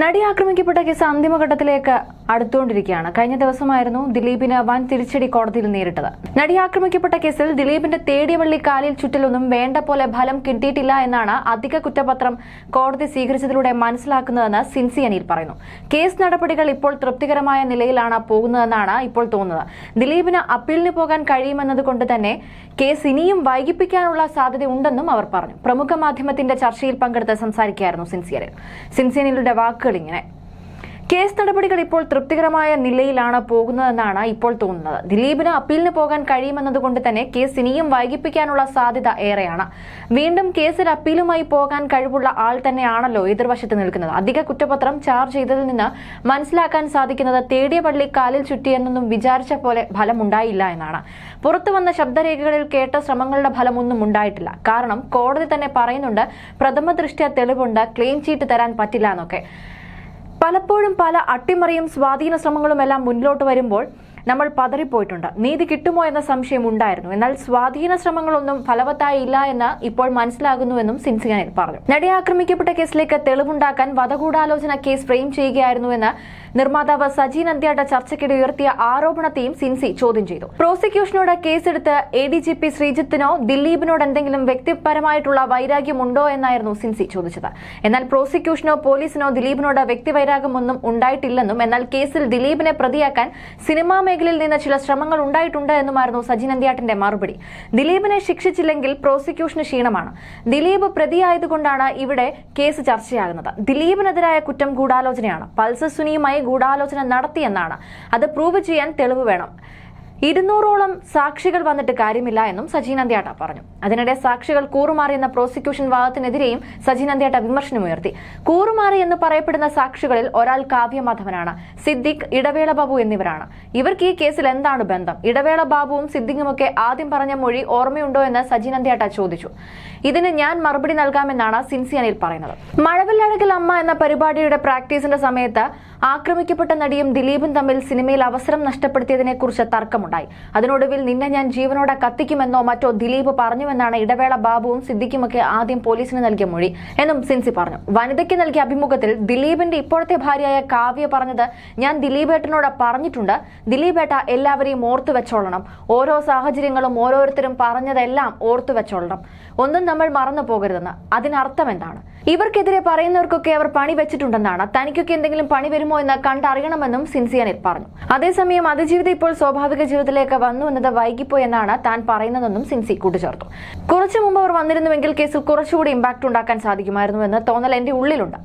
നടി ആക്രമിക്കപ്പെട്ട കേസ് അന്തിമഘട്ടത്തിലേക്ക് അടുത്തുകൊണ്ടിരിക്കുകയാണ്. കഴിഞ്ഞ ദിവസമായിരുന്നു ദിലീപിന് വൻ തിരിച്ചടി കോടതിയിൽ നേരിട്ടത്. നടി ആക്രമിക്കപ്പെട്ട കേസിൽ ദിലീപിന്റെ തേടിയവള്ളി കാലിൽ ചുറ്റലൊന്നും വേണ്ട പോലെ ഫലം കിട്ടിയിട്ടില്ല എന്നാണ് അധിക കുറ്റപത്രം കോടതി സ്വീകരിച്ചതിലൂടെ മനസ്സിലാക്കുന്നതെന്ന് സിൻസി അനിൽ പറയുന്നു. കേസ് നടപടികൾ ഇപ്പോൾ തൃപ്തികരമായ നിലയിലാണ് പോകുന്നതെന്നാണ് ഇപ്പോൾ തോന്നുന്നത്. ദിലീപിന് അപ്പീലിന് പോകാൻ കഴിയുമെന്നതുകൊണ്ട് തന്നെ കേസ് ഇനിയും വൈകിപ്പിക്കാനുള്ള സാധ്യത ഉണ്ടെന്നും അവർ പറഞ്ഞു. പ്രമുഖ മാധ്യമത്തിന്റെ ചർച്ചയിൽ പങ്കെടുത്ത് സംസാരിക്കുകയായിരുന്നു സിൻസി അനിലിന്റെ വാക്കുകൾ. കേസ് നടപടികൾ ഇപ്പോൾ തൃപ്തികരമായ നിലയിലാണ് പോകുന്നതെന്നാണ് ഇപ്പോൾ തോന്നുന്നത്. ദിലീപിന് അപ്പീലിന് പോകാൻ കഴിയുമെന്നതുകൊണ്ട് തന്നെ കേസ് ഇനിയും വൈകിപ്പിക്കാനുള്ള സാധ്യത ഏറെയാണ്. വീണ്ടും കേസിൽ അപ്പീലുമായി പോകാൻ കഴിവുള്ള ആൾ തന്നെയാണല്ലോ എതിർവശത്ത് നിൽക്കുന്നത്. അധിക കുറ്റപത്രം ചാർജ് ചെയ്തതിൽ നിന്ന് മനസ്സിലാക്കാൻ സാധിക്കുന്നത് തേടിയ പള്ളി കാലിൽ ചുറ്റിയെന്നൊന്നും വിചാരിച്ച പോലെ ഫലമുണ്ടായില്ല എന്നാണ്. പുറത്തു വന്ന ശബ്ദരേഖകളിൽ കേട്ട ശ്രമങ്ങളുടെ ഫലമൊന്നും ഉണ്ടായിട്ടില്ല. കാരണം കോടതി തന്നെ പറയുന്നുണ്ട്, പ്രഥമ ദൃഷ്ട്യാ തെളിവുണ്ട്, ക്ലെയിം ചീറ്റ് തരാൻ പറ്റില്ല എന്നൊക്കെ. പലപ്പോഴും പല അട്ടിമറിയും സ്വാധീന ശ്രമങ്ങളും എല്ലാം മുന്നിലോട്ട് വരുമ്പോൾ നമ്മൾ പതറിപ്പോയിട്ടുണ്ട്. നീതി കിട്ടുമോ എന്ന സംശയം ഉണ്ടായിരുന്നു. എന്നാൽ സ്വാധീന ശ്രമങ്ങളൊന്നും ഫലവത്തായില്ല എന്ന് ഇപ്പോൾ മനസ്സിലാകുന്നുവെന്നും സിൻസി അനിൽ പറഞ്ഞു. നടി ആക്രമിക്കപ്പെട്ട കേസിലേക്ക് തെളിവുണ്ടാക്കാൻ വധഗൂഢാലോചന കേസ് ഫ്രെയിം ചെയ്യുകയായിരുന്നുവെന്ന് നിർമ്മാതാവ് സജി നന്ദ്യയുടെ ചർച്ചയ്ക്കിടെ ഉയർത്തിയ ആരോപണത്തെയും സിൻസി ചോദ്യം ചെയ്തു. പ്രോസിക്യൂഷനോട് കേസെടുത്ത് ADGP ശ്രീജിത്തിനോ ദിലീപിനോട് എന്തെങ്കിലും വ്യക്തിപരമായിട്ടുള്ള വൈരാഗ്യമുണ്ടോ എന്നായിരുന്നു സിൻസി ചോദിച്ചത്. എന്നാൽ പ്രോസിക്യൂഷനോ പോലീസിനോ ദിലീപിനോട് വ്യക്തിവൈരാഗ്യമൊന്നും ഉണ്ടായിട്ടില്ലെന്നും എന്നാൽ കേസിൽ ദിലീപിനെ പ്രതിയാക്കാൻ സിനിമാ മേഖലയിൽ നിന്ന് ചില ശ്രമങ്ങൾ ഉണ്ടായിട്ടുണ്ട് എന്നുമായിരുന്നു സജി നന്ദ്യാട്ടിന്റെ മറുപടി. ദിലീപിനെ ശിക്ഷിച്ചില്ലെങ്കിൽ പ്രോസിക്യൂഷന് ക്ഷീണമാണ്. ദിലീപ് പ്രതിയായതുകൊണ്ടാണ് ഇവിടെ കേസ് ചർച്ചയാകുന്നത്. ദിലീപിനെതിരായ കുറ്റം ഗൂഢാലോചനയാണ്. പൾസർ സുനിയുമായി ഗൂഢാലോചന നടത്തിയെന്നാണ്. അത് പ്രൂവ് ചെയ്യാൻ തെളിവ് വേണം. 200ഓളം സാക്ഷികൾ വന്നിട്ട് കാര്യമില്ല എന്നും സജി നന്ദ്യാട്ട പറഞ്ഞു. അതിനിടെ സാക്ഷികൾ കൂറുമാറിയെന്ന പ്രോസിക്യൂഷൻ വാദത്തിനെതിരെയും സജി നന്ദ്യാട്ട വിമർശനമുയർത്തി. കൂറുമാറി എന്ന് പറയപ്പെടുന്ന സാക്ഷികളിൽ ഒരാൾ കാവ്യമാധവനാണ്. സിദ്ദിഖ്, ഇടവേള ബാബു എന്നിവരാണ്. ഇവർക്ക് ഈ കേസിൽ എന്താണ് ബന്ധം? ഇടവേള ബാബുവും സിദ്ദിഖുമൊക്കെ ആദ്യം പറഞ്ഞ മൊഴി ഓർമ്മയുണ്ടോ എന്ന് സജി നന്ദ്യാട്ട ചോദിച്ചു. ഇതിന് ഞാൻ മറുപടി നൽകാമെന്നാണ് സിൻസി അനിൽ പറയുന്നത്. മഴവില്ലഴകിൽ അമ്മ എന്ന പരിപാടിയുടെ പ്രാക്ടീസിന്റെ സമയത്ത് ആക്രമിക്കപ്പെട്ട നടിയും ദിലീപും തമ്മിൽ സിനിമയിൽ അവസരം നഷ്ടപ്പെടുത്തിയതിനെ കുറിച്ച് തർക്കമുണ്ടായി. അതിനൊടുവിൽ നിന്നെ ഞാൻ ജീവനോടെ കത്തിക്കുമെന്നോ മറ്റോ ദിലീപ് പറഞ്ഞുവെന്നാണ് ഇടവേള ബാബുവും സിദ്ദിഖുമൊക്കെ ആദ്യം പോലീസിന് നൽകിയ മൊഴി എന്നും സിൻസി പറഞ്ഞു. വനിതയ്ക്ക് നൽകിയ അഭിമുഖത്തിൽ ദിലീപിന്റെ ഇപ്പോഴത്തെ ഭാര്യയായ കാവ്യ പറഞ്ഞത്, ഞാൻ ദിലീപേട്ടനോട് പറഞ്ഞിട്ടുണ്ട്, ദിലീപേട്ട എല്ലാവരെയും ഓർത്തു വെച്ചോളണം, ഓരോ സാഹചര്യങ്ങളും ഓരോരുത്തരും പറഞ്ഞതെല്ലാം ഓർത്തു വെച്ചോളണം, ഒന്നും നമ്മൾ മറന്നു പോകരുതെന്ന്. അതിനർത്ഥം എന്താണ്? ഇവർക്കെതിരെ പറയുന്നവർക്കൊക്കെ അവർ പണി വെച്ചിട്ടുണ്ടെന്നാണ്. തനിക്കൊക്കെ എന്തെങ്കിലും പണി വരുമോ എന്ന് കണ്ടറിയണമെന്നും സിൻസി അനിൽ പറഞ്ഞു. അതേസമയം അതിജീവിതം ഇപ്പോൾ സ്വാഭാവിക ജീവിതത്തിലേക്ക് വന്നു എന്നത് വൈകിപ്പോയി എന്നാണ് താൻ പറയുന്നതെന്നും സിൻസി കൂട്ടിച്ചേർത്തു. കുറച്ചു മുമ്പ് അവർ വന്നിരുന്നുവെങ്കിൽ കേസിൽ കുറച്ചുകൂടി ഇമ്പാക്ട് ഉണ്ടാക്കാൻ സാധിക്കുമായിരുന്നു എന്ന് തോന്നൽ എന്റെ ഉള്ളിലുണ്ട്.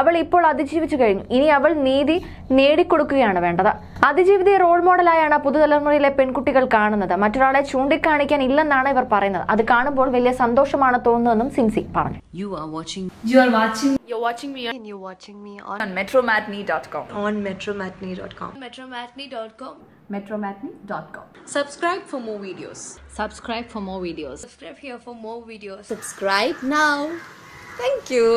അവൾ ഇപ്പോൾ അതിജീവിച്ചു കഴിഞ്ഞു. ഇനി അവൾ നീതി നേടിക്കൊടുക്കുകയാണ് വേണ്ടത്. അതിജീവിതയെ റോൾ മോഡലായാണ് പുതുതലമുറയിലെ പെൺകുട്ടികൾ കാണുന്നത്. മറ്റൊരാളെ ചൂണ്ടിക്കാണിക്കാൻ ഇല്ലെന്നാണ് ഇവർ പറയുന്നത്. അത് കാണുമ്പോൾ വലിയ സന്തോഷമാണ് തോന്നുന്നതെന്നും സിൻസി പറഞ്ഞു. You are watching me on Metromatinee.com. On Metromatinee.com. Metromatinee.com. Metromatinee.com. Subscribe for more videos. Subscribe here for more videos. Subscribe now. Thank you.